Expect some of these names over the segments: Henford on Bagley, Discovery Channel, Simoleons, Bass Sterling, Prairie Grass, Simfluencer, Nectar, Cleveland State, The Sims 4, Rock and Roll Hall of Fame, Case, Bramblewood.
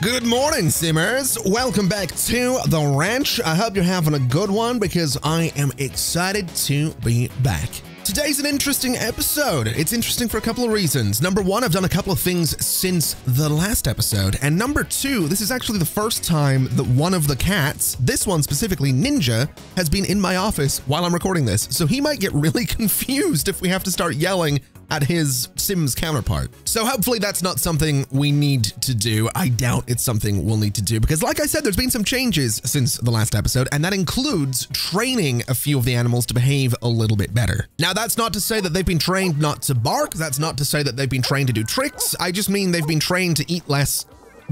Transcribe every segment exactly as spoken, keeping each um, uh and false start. Good morning, Simmers. Welcome back to the ranch. I hope you're having a good one because I am excited to be back. Today's an interesting episode. It's interesting for a couple of reasons. Number one, I've done a couple of things since the last episode. And number two, this is actually the first time that one of the cats, this one specifically, Ninja, has been in my office while I'm recording this. So he might get really confused if we have to start yelling at his Sims counterpart. So hopefully that's not something we need to do. I doubt it's something we'll need to do because, like I said, there's been some changes since the last episode, and that includes training a few of the animals to behave a little bit better. Now, that's not to say that they've been trained not to bark. That's not to say that they've been trained to do tricks. I just mean they've been trained to eat less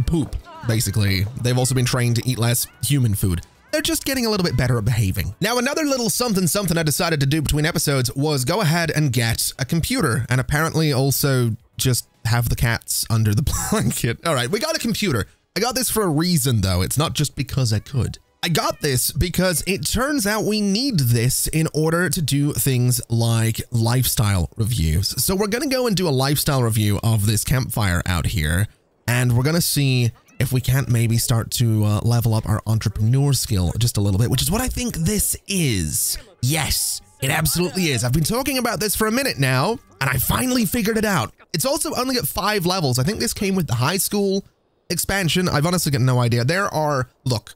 poop, basically. They've also been trained to eat less human food. They're just getting a little bit better at behaving. Now, another little something something I decided to do between episodes was go ahead and get a computer, and apparently also just have the cats under the blanket. All right, we got a computer. I got this for a reason, though. It's not just because I could. I got this because it turns out we need this in order to do things like lifestyle reviews. So we're gonna go and do a lifestyle review of this campfire out here, and we're gonna see if we can't maybe start to uh, level up our entrepreneur skill just a little bit, which is what I think this is. Yes, it absolutely is. I've been talking about this for a minute now, and I finally figured it out. It's also only at five levels. I think this came with the high school expansion. I've honestly got no idea. There are, look,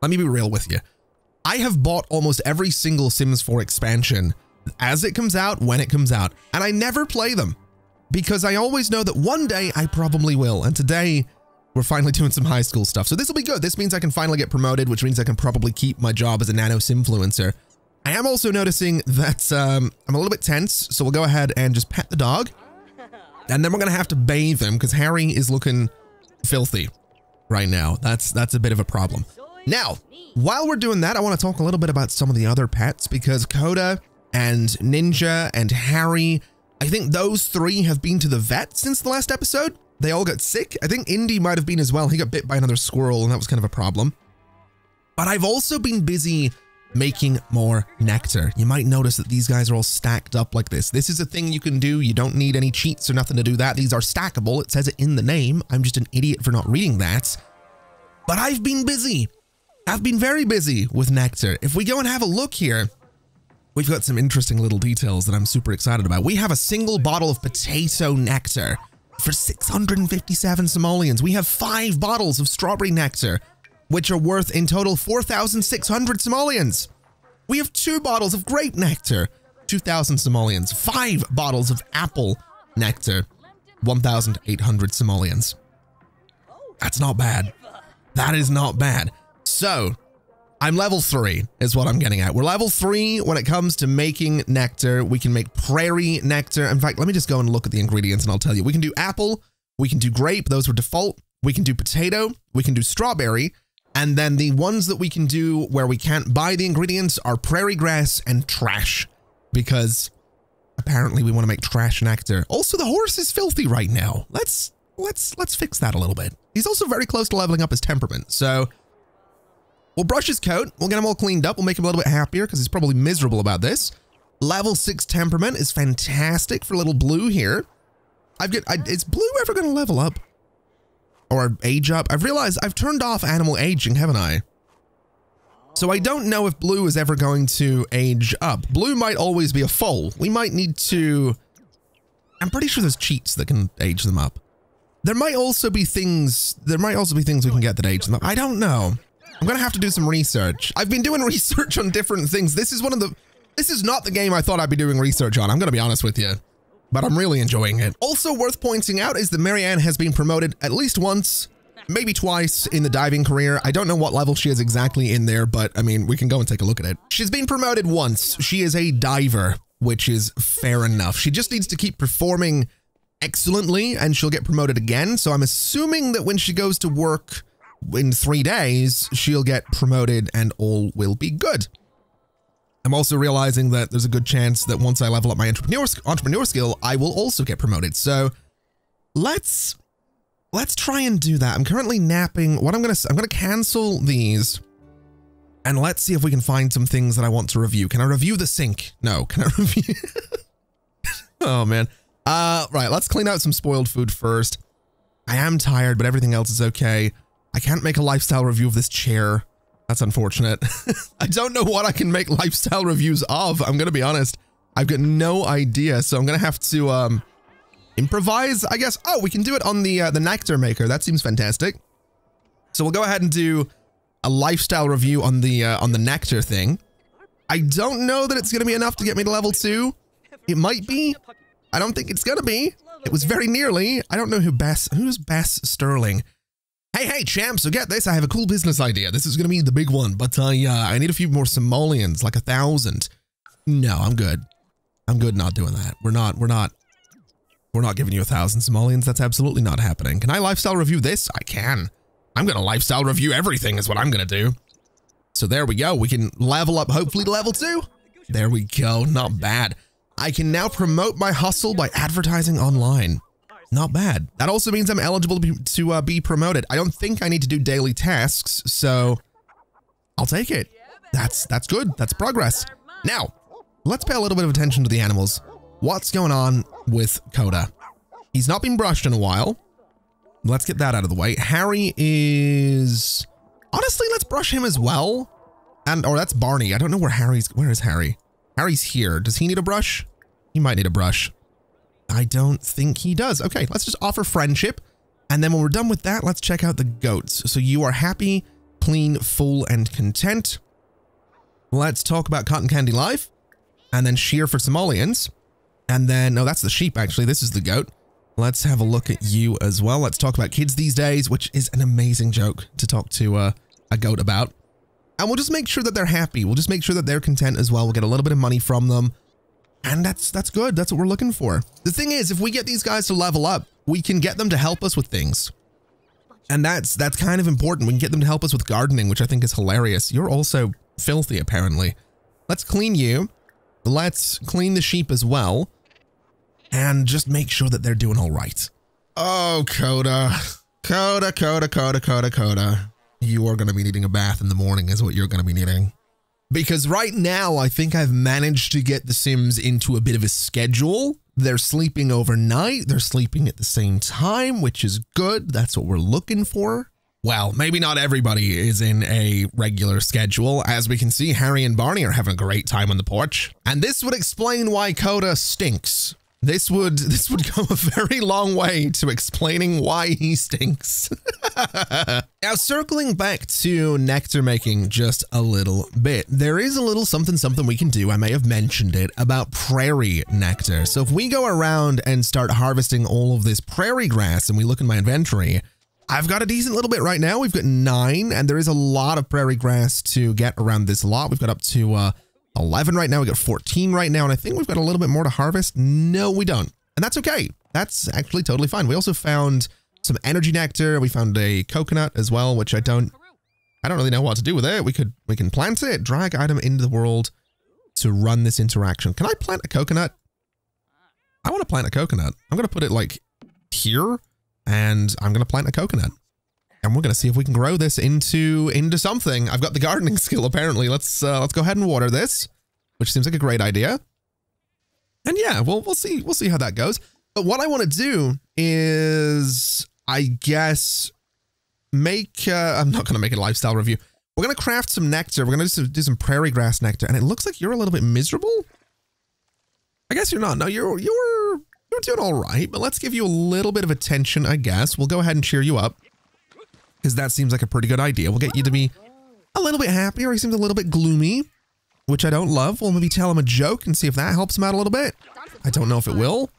let me be real with you. I have bought almost every single Sims four expansion as it comes out, when it comes out, and I never play them because I always know that one day I probably will, and today we're finally doing some high school stuff. So this will be good. This means I can finally get promoted, which means I can probably keep my job as a nano simfluencer. I am also noticing that um, I'm a little bit tense, so we'll go ahead and just pet the dog. And then we're going to have to bathe him because Harry is looking filthy right now. That's, that's a bit of a problem. Now, while we're doing that, I want to talk a little bit about some of the other pets because Coda and Ninja and Harry, I think those three have been to the vet since the last episode. They all got sick. I think Indy might have been as well. He got bit by another squirrel, and that was kind of a problem. But I've also been busy making more nectar. You might notice that these guys are all stacked up like this. This is a thing you can do. You don't need any cheats or nothing to do that. These are stackable. It says it in the name. I'm just an idiot for not reading that. But I've been busy. I've been very busy with nectar. If we go and have a look here, we've got some interesting little details that I'm super excited about. We have a single bottle of potato nectar for six hundred fifty-seven simoleons. We have five bottles of strawberry nectar, which are worth in total four thousand six hundred simoleons. We have two bottles of grape nectar, two thousand simoleons. Five bottles of apple nectar, one thousand eight hundred simoleons. That's not bad. That is not bad. So I'm level three is what I'm getting at. We're level three when it comes to making nectar. We can make prairie nectar. In fact, let me just go and look at the ingredients and I'll tell you. We can do apple. We can do grape. Those were default. We can do potato. We can do strawberry. And then the ones that we can do where we can't buy the ingredients are prairie grass and trash, because apparently we want to make trash nectar. Also, the horse is filthy right now. Let's, let's, let's fix that a little bit. He's also very close to leveling up his temperament. So we'll brush his coat, we'll get him all cleaned up, we'll make him a little bit happier because he's probably miserable about this. Level six temperament is fantastic for little Blue here. I've got, I, is Blue ever going to level up? Or age up? I've realized I've turned off animal aging, haven't I? So I don't know if Blue is ever going to age up. Blue might always be a foal. We might need to, I'm pretty sure there's cheats that can age them up. There might also be things, there might also be things we can get that age them up. I don't know. I'm gonna have to do some research. I've been doing research on different things. This is one of the, this is not the game I thought I'd be doing research on. I'm gonna be honest with you, but I'm really enjoying it. Also worth pointing out is that Marianne has been promoted at least once, maybe twice in the diving career. I don't know what level she is exactly in there, but I mean, we can go and take a look at it. She's been promoted once. She is a diver, which is fair enough. She just needs to keep performing excellently and she'll get promoted again. So I'm assuming that when she goes to work in three days, she'll get promoted and all will be good. I'm also realizing that there's a good chance that once I level up my entrepreneur, entrepreneur skill, I will also get promoted. So let's, let's try and do that. I'm currently napping. What I'm going to, I'm going to cancel these and let's see if we can find some things that I want to review. Can I review the sink? No. Can I review? Oh man. Uh, right. Let's clean out some spoiled food first. I am tired, but everything else is okay. I can't make a lifestyle review of this chair. That's unfortunate. I don't know what I can make lifestyle reviews of. I'm going to be honest. I've got no idea. So I'm going to have to um, improvise, I guess. Oh, we can do it on the, uh, the Nectar Maker. That seems fantastic. So we'll go ahead and do a lifestyle review on the, uh, on the Nectar thing. I don't know that it's going to be enough to get me to level two. It might be. I don't think it's going to be. It was very nearly. I don't know who Bass, who's Bass Sterling. Hey, hey, champ, so get this. I have a cool business idea. This is going to be the big one, but I, uh, I need a few more simoleons, like a thousand. No, I'm good. I'm good not doing that. We're not, we're not, we're not giving you a thousand simoleons. That's absolutely not happening. Can I lifestyle review this? I can. I'm going to lifestyle review everything is what I'm going to do. So there we go. We can level up, hopefully to level two. There we go. Not bad. I can now promote my hustle by advertising online. Not bad. That also means I'm eligible to be, to, uh, be promoted. I don't think I need to do daily tasks, so I'll take it. That's that's good. That's progress. Now, let's pay a little bit of attention to the animals. What's going on with Coda? He's not been brushed in a while. Let's get that out of the way. Harry is... Honestly, let's brush him as well. And or that's Barney. I don't know where Harry's... Where is Harry? Harry's here. Does he need a brush? He might need a brush. I don't think he does. Okay, let's just offer friendship. And then when we're done with that, let's check out the goats. So you are happy, clean, full, and content. Let's talk about Cotton Candy Life. And then shear for simoleons. And then, no, that's the sheep, actually. This is the goat. Let's have a look at you as well. Let's talk about kids these days, which is an amazing joke to talk to uh, a goat about. And we'll just make sure that they're happy. We'll just make sure that they're content as well. We'll get a little bit of money from them. And that's that's good. That's what we're looking for. The thing is, if we get these guys to level up, we can get them to help us with things. And that's that's kind of important. We can get them to help us with gardening, which I think is hilarious. You're also filthy, apparently. Let's clean you. Let's clean the sheep as well. And just make sure that they're doing all right. Oh, Coda. Coda, Coda, Coda, Coda, Coda. You are going to be needing a bath in the morning is what you're going to be needing. Because right now, I think I've managed to get the Sims into a bit of a schedule. They're sleeping overnight. They're sleeping at the same time, which is good. That's what we're looking for. Well, maybe not everybody is in a regular schedule. As we can see, Harry and Barney are having a great time on the porch. And this would explain why Coda stinks. This would, this would go a very long way to explaining why he stinks. Now, circling back to nectar making just a little bit, there is a little something something we can do, I may have mentioned it, about prairie nectar. So if we go around and start harvesting all of this prairie grass and we look in my inventory, I've got a decent little bit right now. We've got nine, and there is a lot of prairie grass to get around this lot. We've got up to... uh, eleven right now. We got fourteen right now, and I think we've got a little bit more to harvest. No, we don't, and that's okay. That's actually totally fine. We also found some energy nectar. We found a coconut as well, which I don't, I don't really know what to do with it. We could, we can plant it. Drag item into the world to run this interaction. Can I plant a coconut? I want to plant a coconut. I'm gonna put it like here, and I'm gonna plant a coconut, and we're gonna see if we can grow this into into something. I've got the gardening skill apparently. Let's uh, let's go ahead and water this, which seems like a great idea. And yeah, well, we'll see we'll see how that goes. But what I want to do is, I guess, make. Uh, I'm not gonna make a lifestyle review. We're gonna craft some nectar. We're gonna do some, do some prairie grass nectar. And it looks like you're a little bit miserable. I guess you're not. No, you're you're you're doing all right. But let's give you a little bit of attention, I guess. We'll go ahead and cheer you up. Because that seems like a pretty good idea. We'll get you to be a little bit happier. He seems a little bit gloomy, which I don't love. We'll maybe tell him a joke and see if that helps him out a little bit. I don't know if it will.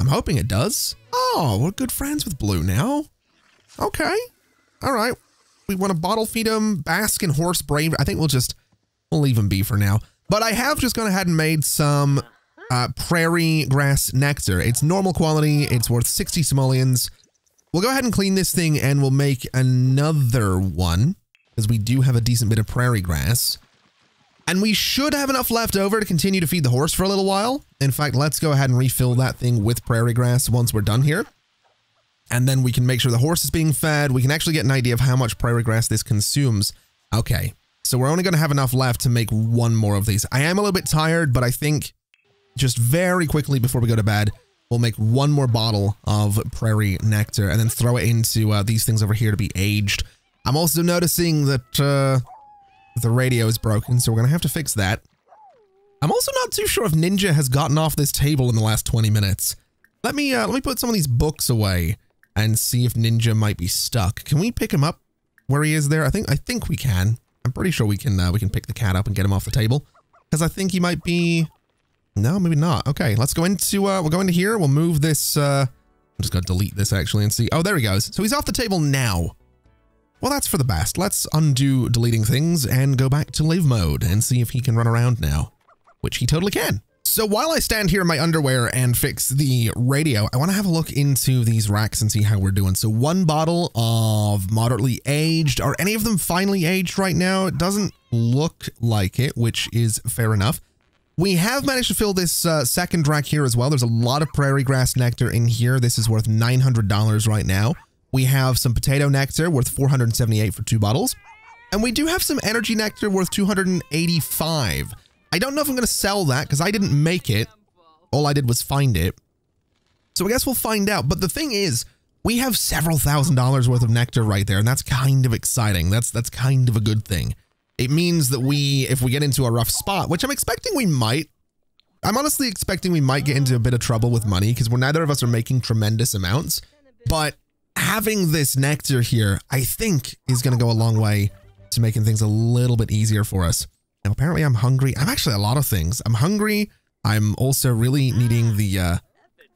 I'm hoping it does. Oh, we're good friends with Blue now. Okay. All right. We want to bottle feed him, bask in horse bravery. I think we'll just, we'll leave him be for now. But I have just gone ahead and made some uh, prairie grass nectar. It's normal quality. It's worth sixty simoleons. We'll go ahead and clean this thing and we'll make another one because we do have a decent bit of prairie grass. And we should have enough left over to continue to feed the horse for a little while. In fact, let's go ahead and refill that thing with prairie grass once we're done here. And then we can make sure the horse is being fed. We can actually get an idea of how much prairie grass this consumes. Okay, so we're only going to have enough left to make one more of these. I am a little bit tired, but I think just very quickly before we go to bed, We'll make one more bottle of Prairie Nectar and then throw it into uh, these things over here to be aged. I'm also noticing that uh, the radio is broken, so we're going to have to fix that. I'm also not too sure if Ninja has gotten off this table in the last twenty minutes. Let me uh, let me put some of these books away and see if Ninja might be stuck. Can we pick him up where he is there? I think I think we can. I'm pretty sure we can uh, we can pick the cat up and get him off the table, because I think he might be. No, maybe not. Okay, let's go into. Uh, we'll go into here. We'll move this. Uh, I'm just gonna delete this actually and see. Oh, there he goes. So he's off the table now. Well, that's for the best. Let's undo deleting things and go back to live mode and see if he can run around now, which he totally can. So while I stand here in my underwear and fix the radio, I want to have a look into these racks and see how we're doing. So one bottle of moderately aged. Are any of them finally aged right now? It doesn't look like it, which is fair enough. We have managed to fill this uh, second rack here as well. There's a lot of Prairie Grass Nectar in here. This is worth nine hundred dollars right now. We have some Potato Nectar worth four hundred seventy-eight dollars for two bottles. And we do have some Energy Nectar worth two hundred eighty-five dollars. I don't know if I'm going to sell that because I didn't make it. All I did was find it. So I guess we'll find out. But the thing is, we have several thousand dollars worth of nectar right there. And that's kind of exciting. That's that's kind of a good thing. It means that we, if we get into a rough spot, which I'm expecting we might. I'm honestly expecting we might get into a bit of trouble with money because we're neither of us are making tremendous amounts. But having this nectar here, I think, is going to go a long way to making things a little bit easier for us. Now, apparently I'm hungry. I'm actually a lot of things. I'm hungry. I'm also really needing the uh,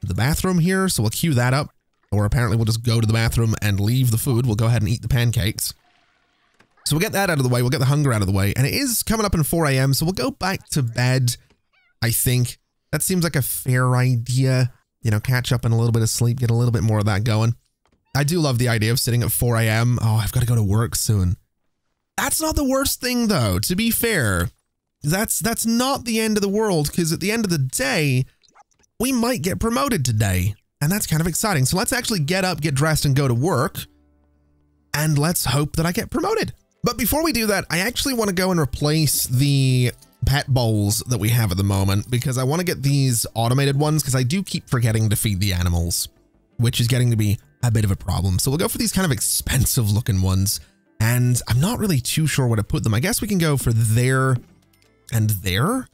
the bathroom here, so we'll queue that up. Or apparently we'll just go to the bathroom and leave the food. We'll go ahead and eat the pancakes. So we'll get that out of the way. We'll get the hunger out of the way. And it is coming up in four A M, so we'll go back to bed, I think. That seems like a fair idea. You know, catch up in a little bit of sleep, get a little bit more of that going. I do love the idea of sitting at four A M Oh, I've got to go to work soon. That's not the worst thing, though, to be fair. That's that's not the end of the world, because at the end of the day, we might get promoted today. And that's kind of exciting. So let's actually get up, get dressed, and go to work. And let's hope that I get promoted. But before we do that, I actually want to go and replace the pet bowls that we have at the moment, because I want to get these automated ones, because I do keep forgetting to feed the animals, which is getting to be a bit of a problem. So we'll go for these kind of expensive looking ones. And I'm not really too sure where to put them. I guess we can go for there and there.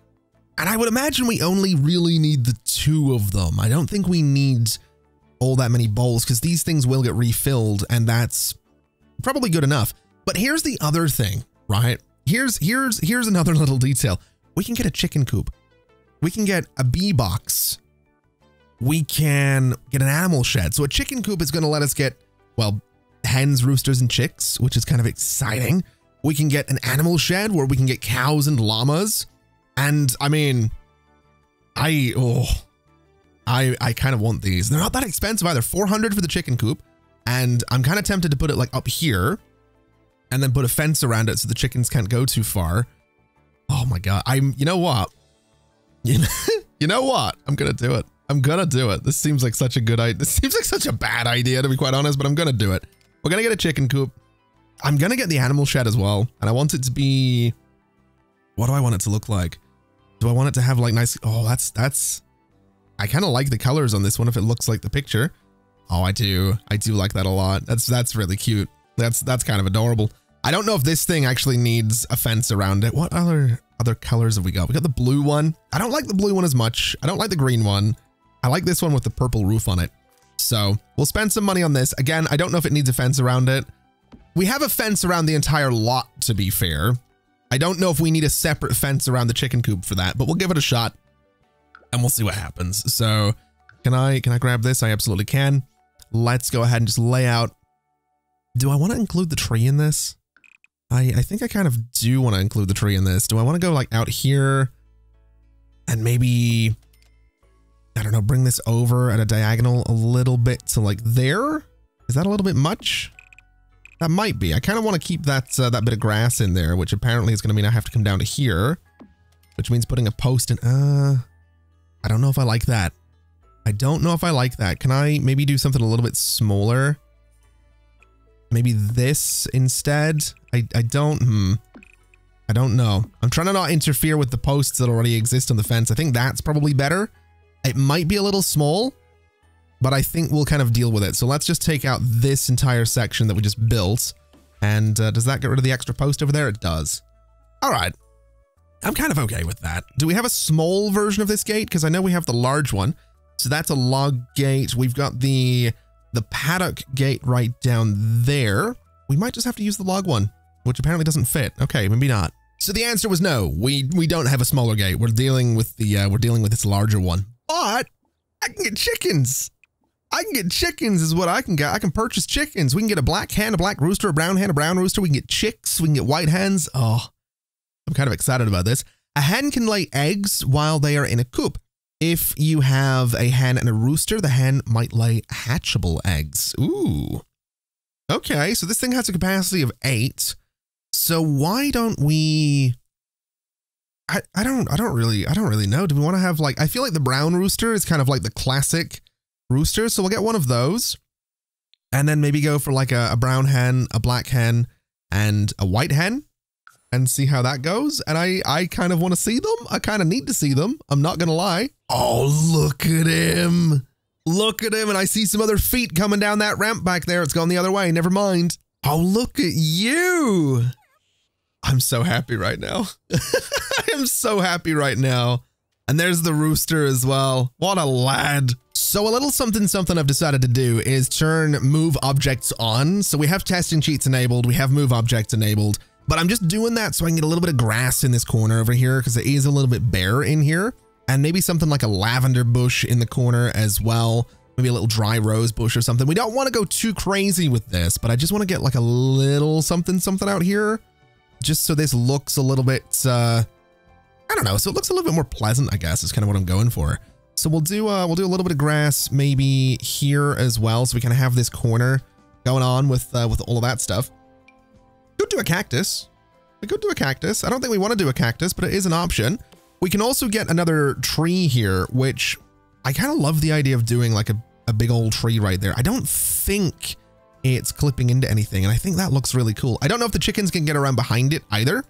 And I would imagine we only really need the two of them. I don't think we need all that many bowls because these things will get refilled and that's probably good enough. But here's the other thing, right? Here's here's here's another little detail. We can get a chicken coop. We can get a bee box. We can get an animal shed. So a chicken coop is going to let us get, well, hens, roosters, and chicks, which is kind of exciting. We can get an animal shed where we can get cows and llamas. And I mean, I, oh, I, I kind of want these. They're not that expensive either. four hundred for the chicken coop. And I'm kind of tempted to put it like up here and then put a fence around it so the chickens can't go too far. Oh my God. I'm, you know what? You know, you know what? I'm going to do it. I'm going to do it. This seems like such a good idea. This seems like such a bad idea, to be quite honest, but I'm going to do it. We're going to get a chicken coop. I'm going to get the animal shed as well. And I want it to be, what do I want it to look like? Do I want it to have like nice, oh, that's, that's, I kind of like the colors on this one if it looks like the picture. Oh, I do. I do like that a lot. That's, that's really cute. That's, that's kind of adorable. I don't know if this thing actually needs a fence around it. What other, other colors have we got? We got the blue one. I don't like the blue one as much. I don't like the green one. I like this one with the purple roof on it. So we'll spend some money on this. Again, I don't know if it needs a fence around it. We have a fence around the entire lot, to be fair. I don't know if we need a separate fence around the chicken coop for that, but we'll give it a shot and we'll see what happens. So can I, can I grab this? I absolutely can. Let's go ahead and just lay out. Do I want to include the tree in this? I, I think I kind of do want to include the tree in this. Do I want to go like out here and maybe, I don't know, bring this over at a diagonal a little bit to like there? Is that a little bit much? That might be. I kind of want to keep that uh, that bit of grass in there, which apparently is going to mean I have to come down to here, which means putting a post in. Uh, I don't know if I like that. I don't know if I like that. Can I maybe do something a little bit smaller? Maybe this instead? I, I don't, hmm. I don't know. I'm trying to not interfere with the posts that already exist on the fence. I think that's probably better. It might be a little small, but I think we'll kind of deal with it. So let's just take out this entire section that we just built. And uh, does that get rid of the extra post over there? It does. All right. I'm kind of okay with that. Do we have a small version of this gate? Because I know we have the large one. So that's a log gate. We've got the the paddock gate right down there. We might just have to use the log one, which apparently doesn't fit. Okay, maybe not. So the answer was no. We we don't have a smaller gate. We're dealing with the uh, we're dealing with this larger one. But I can get chickens. I can get chickens is what I can get. I can purchase chickens. We can get a black hen, a black rooster, a brown hen, a brown rooster. We can get chicks. We can get white hens. Oh, I'm kind of excited about this. A hen can lay eggs while they are in a coop. If you have a hen and a rooster, the hen might lay hatchable eggs. Ooh. Okay, so this thing has a capacity of eight. So why don't we... I, I don't I don't really I don't really know. Do we want to have like... I feel like the brown rooster is kind of like the classic rooster. So we'll get one of those. And then maybe go for like a, a brown hen, a black hen, and a white hen. And see how that goes. And I, I kind of want to see them. I kind of need to see them. I'm not going to lie. Oh, look at him. Look at him. And I see some other feet coming down that ramp back there. It's gone the other way. Never mind. Oh, look at you. I'm so happy right now. I am so happy right now. And there's the rooster as well. What a lad. So a little something something I've decided to do is turn move objects on. So we have testing sheets enabled. We have move objects enabled. But I'm just doing that so I can get a little bit of grass in this corner over here because it is a little bit bare in here. And maybe something like a lavender bush in the corner as well. Maybe a little dry rose bush or something. We don't want to go too crazy with this, but I just want to get like a little something something out here. Just so this looks a little bit, uh, I don't know. So it looks a little bit more pleasant, I guess, is kind of what I'm going for. So we'll do, uh, we'll do a little bit of grass maybe here as well. So we kind of have this corner going on with, uh, with all of that stuff. Could do a cactus. We could do a cactus. I don't think we want to do a cactus, but it is an option. We can also get another tree here, which I kind of love the idea of doing like a, a big old tree right there. I don't think it's clipping into anything, and I think that looks really cool. I don't know if the chickens can get around behind it either,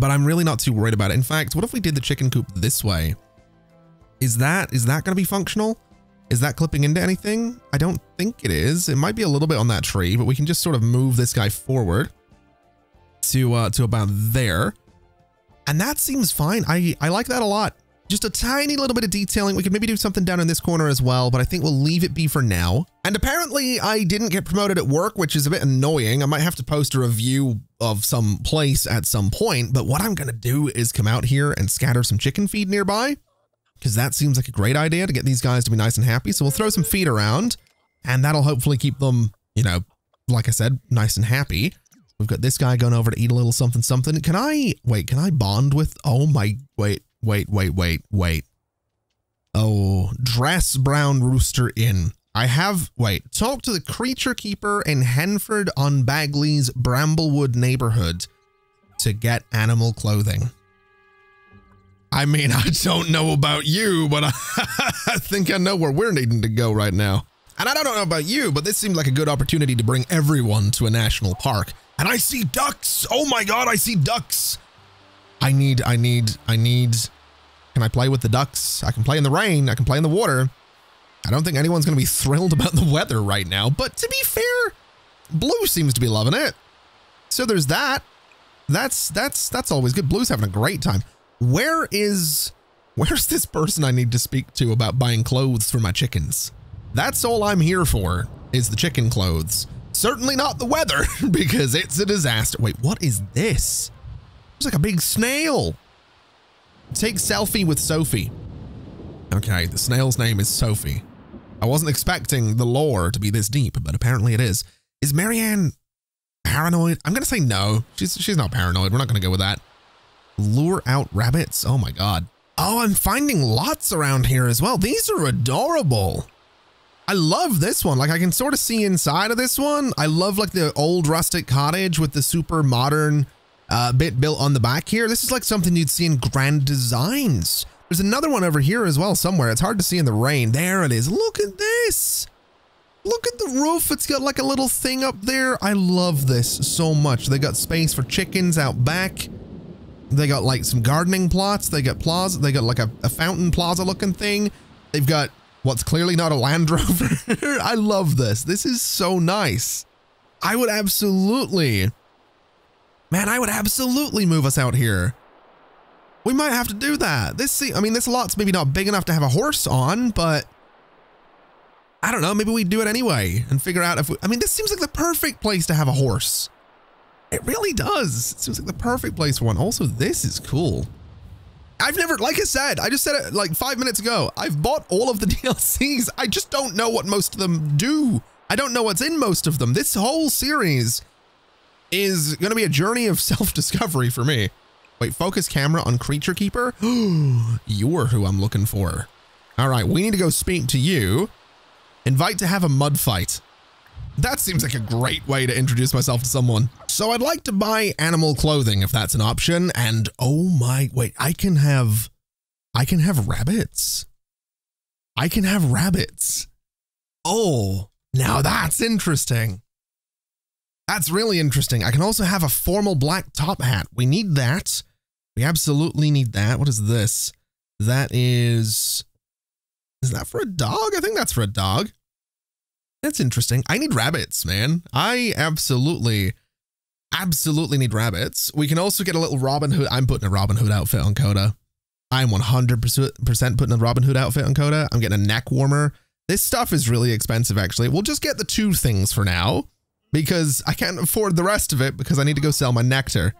but I'm really not too worried about it. In fact, what if we did the chicken coop this way? Is that is that going to be functional? Is that clipping into anything? I don't think it is. It might be a little bit on that tree, but we can just sort of move this guy forward to uh, to about there. And that seems fine. I, I like that a lot. Just a tiny little bit of detailing. We could maybe do something down in this corner as well, but I think we'll leave it be for now. And apparently I didn't get promoted at work, which is a bit annoying. I might have to post a review of some place at some point, but what I'm going to do is come out here and scatter some chicken feed nearby. Because that seems like a great idea to get these guys to be nice and happy. So we'll throw some feed around and that'll hopefully keep them, you know, like I said, nice and happy. We've got this guy going over to eat a little something something. Can I, wait, can I bond with, oh my, wait, wait, wait, wait, wait. Oh, dress brown rooster in. I have, wait, talk to the creature keeper in Henford on Bagley's Bramblewood neighborhood to get animal clothing. I mean, I don't know about you, but I, I think I know where we're needing to go right now. And I don't know about you, but this seemed like a good opportunity to bring everyone to a national park. And I see ducks. Oh my God, I see ducks. I need, I need, I need. Can I play with the ducks? I can play in the rain. I can play in the water. I don't think anyone's going to be thrilled about the weather right now. But to be fair, Blue seems to be loving it. So there's that. That's, that's, that's always good. Blue's having a great time. Where is, where's this person I need to speak to about buying clothes for my chickens? That's all I'm here for, is the chicken clothes. Certainly not the weather, because it's a disaster. Wait, what is this? It's like a big snail. Take selfie with Sophie. Okay, the snail's name is Sophie. I wasn't expecting the lore to be this deep, but apparently it is. Is Marianne paranoid? I'm going to say no. She's, she's not paranoid. We're not going to go with that. Lure out rabbits. Oh my God. Oh, I'm finding lots around here as well. These are adorable. I love this one. Like I can sort of see inside of this one. I love like the old rustic cottage with the super modern uh, bit built on the back here. This is like something you'd see in Grand Designs. There's another one over here as well somewhere. It's hard to see in the rain. There it is. Look at this. Look at the roof. It's got like a little thing up there. I love this so much. They got space for chickens out back. They got like some gardening plots. They got plaza. They got like a, a fountain plaza looking thing. They've got what's clearly not a Land Rover. I love this. This is so nice. I would absolutely, man, I would absolutely move us out here. We might have to do that. This, see, I mean, this lot's maybe not big enough to have a horse on, but I don't know. Maybe we do it anyway and figure out if we, I mean, this seems like the perfect place to have a horse. It really does. It seems like the perfect place for one. Also, this is cool. I've never, like I said, I just said it like five minutes ago. I've bought all of the D L Cs. I just don't know what most of them do. I don't know what's in most of them. This whole series is going to be a journey of self-discovery for me. Wait, focus camera on Creature Keeper? You're who I'm looking for. All right, we need to go speak to you. Invite to have a mud fight. That seems like a great way to introduce myself to someone. So I'd like to buy animal clothing if that's an option. And oh my, wait, I can have, I can have rabbits. I can have rabbits. Oh, now that's interesting. That's really interesting. I can also have a formal black top hat. We need that. We absolutely need that. What is this? That is, is that for a dog? I think that's for a dog. That's interesting. I need rabbits, man. I absolutely, absolutely need rabbits. We can also get a little Robin Hood. I'm putting a Robin Hood outfit on Coda. I'm one hundred percent putting a Robin Hood outfit on Coda. I'm getting a neck warmer. This stuff is really expensive, actually. We'll just get the two things for now because I can't afford the rest of it because I need to go sell my nectar.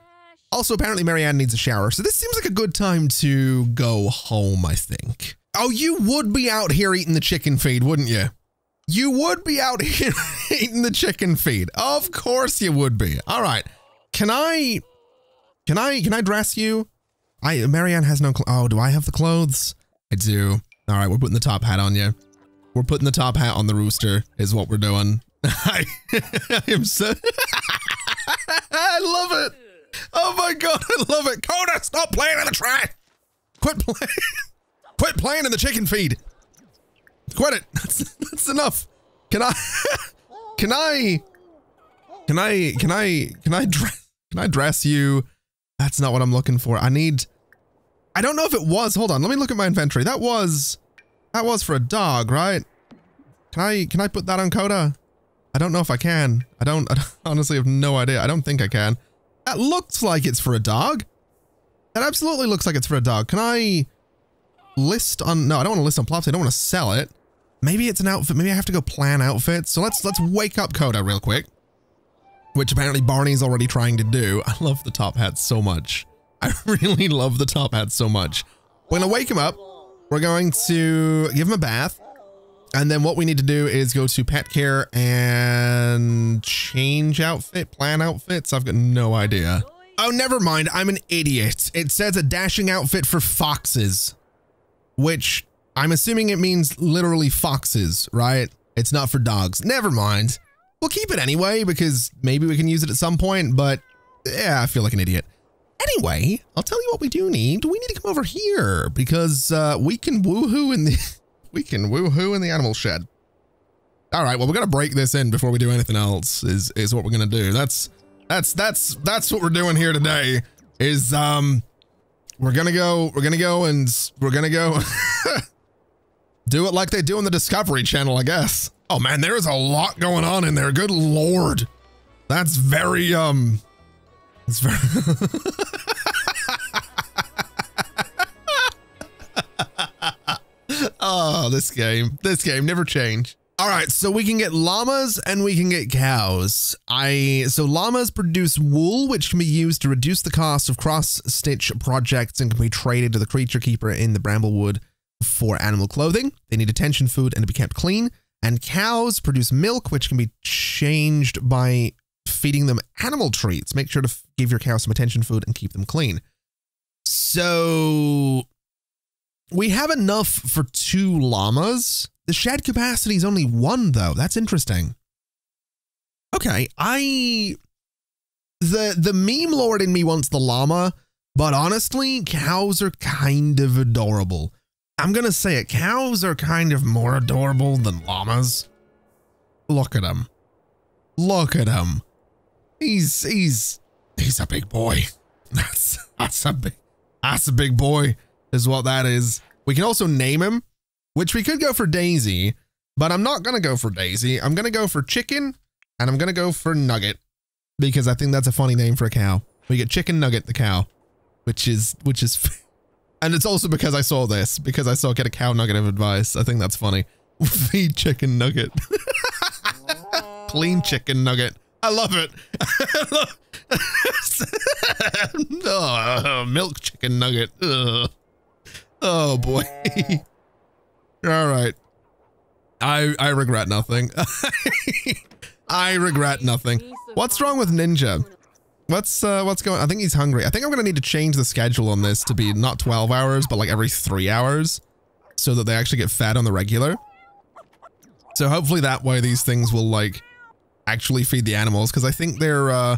Also, apparently Marianne needs a shower. So this seems like a good time to go home, I think. Oh, you would be out here eating the chicken feed, wouldn't you? You would be out here eating the chicken feed. Of course you would be. All right. Can I, can I, can I dress you? I, Marianne has no, oh, do I have the clothes? I do. All right. We're putting the top hat on you. We're putting the top hat on the rooster is what we're doing. I, I am so, I love it. Oh my God. I love it. Coda, stop playing in the trash. Quit playing. Quit playing in the chicken feed. Quit it. That's, that's enough. Can I, can I, can I, can I, can I dress, can I dress you? That's not what I'm looking for. I need, I don't know if it was, hold on. Let me look at my inventory. That was, that was for a dog, right? Can I, can I put that on Coda? I don't know if I can. I don't, I honestly have no idea. I don't think I can. That looks like it's for a dog. That absolutely looks like it's for a dog. Can I list on, no, I don't want to list on Plops. I don't want to sell it. Maybe it's an outfit. Maybe I have to go plan outfits. So let's let's wake up Coda real quick, which apparently Barney's already trying to do. I love the top hat so much. I really love the top hat so much. We're going to wake him up. We're going to give him a bath. And then what we need to do is go to pet care and change outfit, plan outfits. I've got no idea. Oh, never mind. I'm an idiot. It says a dashing outfit for foxes, which I'm assuming it means literally foxes, right? It's not for dogs. Never mind. We'll keep it anyway, because maybe we can use it at some point, but yeah, I feel like an idiot. Anyway, I'll tell you what we do need. We need to come over here because uh, we can woohoo in the, we can woohoo in the animal shed. All right, well, we're gonna break this in before we do anything else is, is what we're gonna do. That's, that's, that's, that's what we're doing here today is, um, we're gonna go, we're gonna go and we're gonna go. Do it like they do on the Discovery Channel, I guess. Oh man, there is a lot going on in there. Good Lord. That's very, um, it's very. Oh, this game, this game never changed. All right. So we can get llamas and we can get cows. I, so llamas produce wool, which can be used to reduce the cost of cross stitch projects and can be traded to the Creature Keeper in the Bramblewood for animal clothing. They need attention, food, and to be kept clean. And cows produce milk, which can be changed by feeding them animal treats. Make sure to give your cow some attention, food, and keep them clean. So we have enough for two llamas. The shed capacity is only one, though. That's interesting. Okay, I, the, the meme lord in me wants the llama, but honestly, cows are kind of adorable. I'm gonna say it, cows are kind of more adorable than llamas. Look at him. Look at him. He's, he's, he's a big boy. That's, that's a big, that's a big boy is what that is. We can also name him, which we could go for Daisy, but I'm not going to go for Daisy. I'm going to go for Chicken, and I'm going to go for Nugget because I think that's a funny name for a cow. We get Chicken Nugget the cow, which is, which is, and it's also because I saw this, because I saw get a cow nugget of advice. I think that's funny. Feed Chicken Nugget. Clean Chicken Nugget. I love it. Oh, milk Chicken Nugget. Ugh. Oh boy. All right. I I regret nothing. I regret nothing. What's wrong with Ninja? What's uh what's going on? I think he's hungry. I think I'm gonna need to change the schedule on this to be not twelve hours, but like every three hours, so that they actually get fed on the regular. So hopefully that way these things will like actually feed the animals, because I think they're uh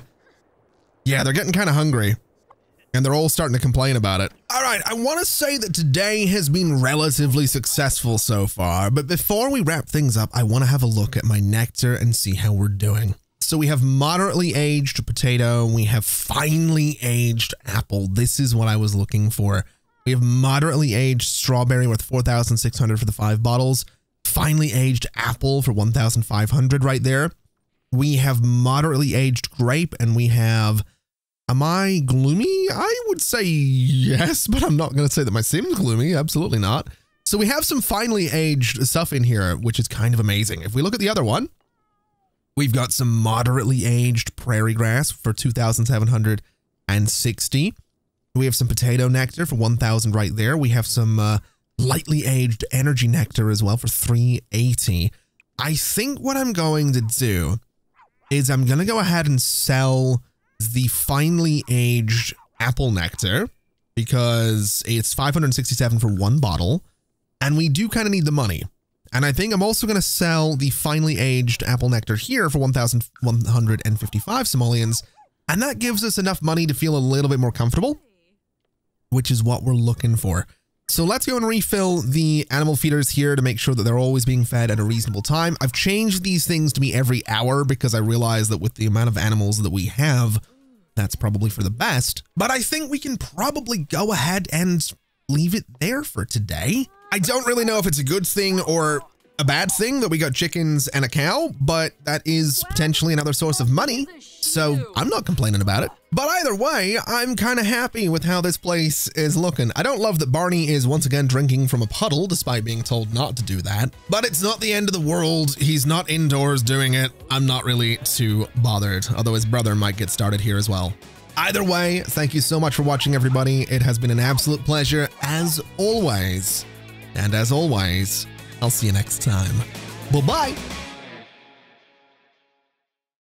yeah, they're getting kind of hungry. And they're all starting to complain about it. All right, I want to say that today has been relatively successful so far, but before we wrap things up, I want to have a look at my nectar and see how we're doing. So we have moderately aged potato. We have finely aged apple. This is what I was looking for. We have moderately aged strawberry worth four thousand six hundred for the five bottles. Finely aged apple for one thousand five hundred right there. We have moderately aged grape, and we have... Am I gloomy? I would say yes, but I'm not going to say that my Sim's gloomy. Absolutely not. So we have some finely aged stuff in here, which is kind of amazing. If we look at the other one, we've got some moderately aged prairie grass for two thousand seven hundred sixty. We have some potato nectar for one thousand right there. We have some uh, lightly aged energy nectar as well for three eighty. I think what I'm going to do is I'm going to go ahead and sell... the finely aged apple nectar, because it's five hundred sixty-seven for one bottle, and we do kind of need the money. And I think I'm also going to sell the finely aged apple nectar here for one thousand one hundred fifty-five simoleons, and that gives us enough money to feel a little bit more comfortable, which is what we're looking for. So let's go and refill the animal feeders here to make sure that they're always being fed at a reasonable time. I've changed these things to be every hour because I realize that with the amount of animals that we have, that's probably for the best. But I think we can probably go ahead and leave it there for today. I don't really know if it's a good thing or a bad thing that we got chickens and a cow, but that is potentially another source of money. So I'm not complaining about it. But either way, I'm kind of happy with how this place is looking. I don't love that Barney is once again drinking from a puddle, despite being told not to do that. But it's not the end of the world. He's not indoors doing it. I'm not really too bothered, although his brother might get started here as well. Either way, thank you so much for watching, everybody. It has been an absolute pleasure, as always. And as always, I'll see you next time. Bye-bye.